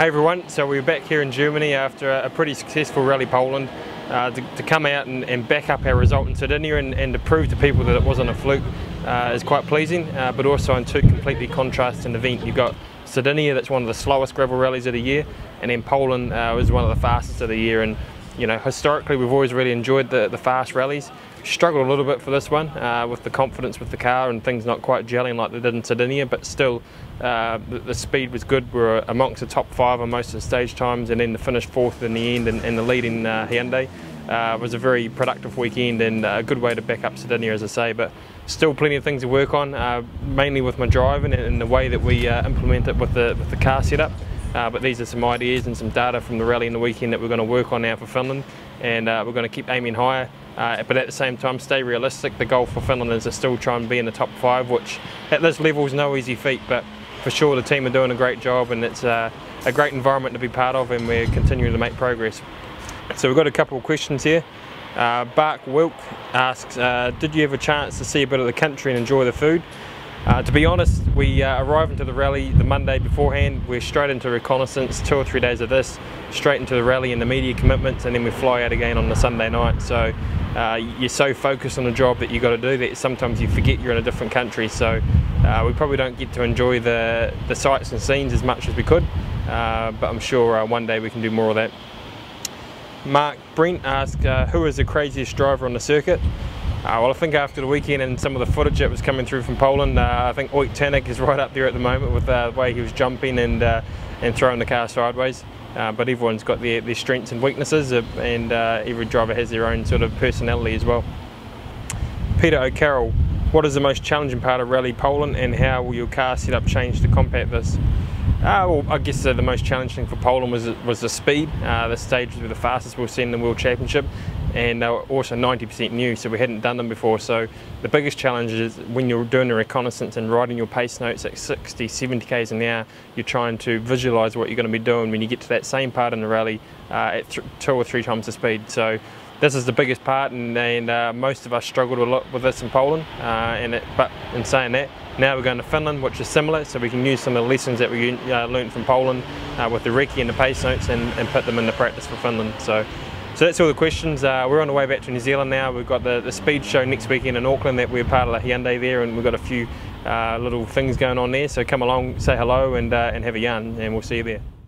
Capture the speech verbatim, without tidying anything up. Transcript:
Hey everyone, so we're back here in Germany after a pretty successful Rally Poland uh, to, to come out and, and back up our result in Sardinia and, and to prove to people that it wasn't a fluke uh, is quite pleasing, uh, but also in two completely contrasting events. You've got Sardinia, that's one of the slowest gravel rallies of the year, and then Poland uh, was one of the fastest of the year. And you know, historically we've always really enjoyed the, the fast rallies. Struggled a little bit for this one uh, with the confidence with the car and things not quite gelling like they did in Sardinia, but still uh, the, the speed was good. We were amongst the top five on most of the stage times, and then the finish fourth in the end, and, and the leading uh, Hyundai. Uh, it was a very productive weekend and a good way to back up Sardinia, as I say, but still plenty of things to work on, uh, mainly with my driving and, and the way that we uh, implement it with the, with the car setup. Uh, but these are some ideas and some data from the rally in the weekend that we're going to work on now for Finland, and uh, we're going to keep aiming higher, uh, but at the same time stay realistic. The goal for Finland is to still try and be in the top five, which at this level is no easy feat, but for sure the team are doing a great job, and it's uh, a great environment to be part of, and we're continuing to make progress. So we've got a couple of questions here. Uh, Bark Wilk asks, uh, did you have a chance to see a bit of the country and enjoy the food? Uh, to be honest, we uh, arrived into the rally the Monday beforehand. We're straight into reconnaissance, two or three days of this, straight into the rally and the media commitments, and then we fly out again on the Sunday night. So uh, you're so focused on the job that you've got to do that sometimes you forget you're in a different country. So uh, we probably don't get to enjoy the, the sights and scenes as much as we could, uh, but I'm sure uh, one day we can do more of that. Mark Brent asked, uh, who is the craziest driver on the circuit? Uh, well, I think after the weekend and some of the footage that was coming through from Poland, uh, I think Ott Tänak is right up there at the moment with uh, the way he was jumping and uh, and throwing the car sideways. Uh, but everyone's got their, their strengths and weaknesses, uh, and uh, every driver has their own sort of personality as well. Peter O'Carroll, what is the most challenging part of Rally Poland, and how will your car setup change to combat this? Uh, well, I guess uh, the most challenging thing for Poland was was the speed. Uh, the stage was the fastest we've seen in the World Championship, and they were also ninety percent new, so we hadn't done them before. So the biggest challenge is when you're doing the reconnaissance and writing your pace notes at sixty, seventy Ks an hour, you're trying to visualize what you're going to be doing when you get to that same part in the rally uh, at th two or three times the speed. So this is the biggest part, and, and uh, most of us struggled a lot with this in Poland, uh, and it, but in saying that, now we're going to Finland, which is similar, so we can use some of the lessons that we uh, learned from Poland uh, with the recce and the pace notes, and, and put them into practice for Finland. So So that's all the questions. Uh, we're on the way back to New Zealand now. We've got the, the speed show next weekend in Auckland that we're part of the Hyundai there, and we've got a few uh, little things going on there. So come along, say hello, and, uh, and have a yarn, and we'll see you there.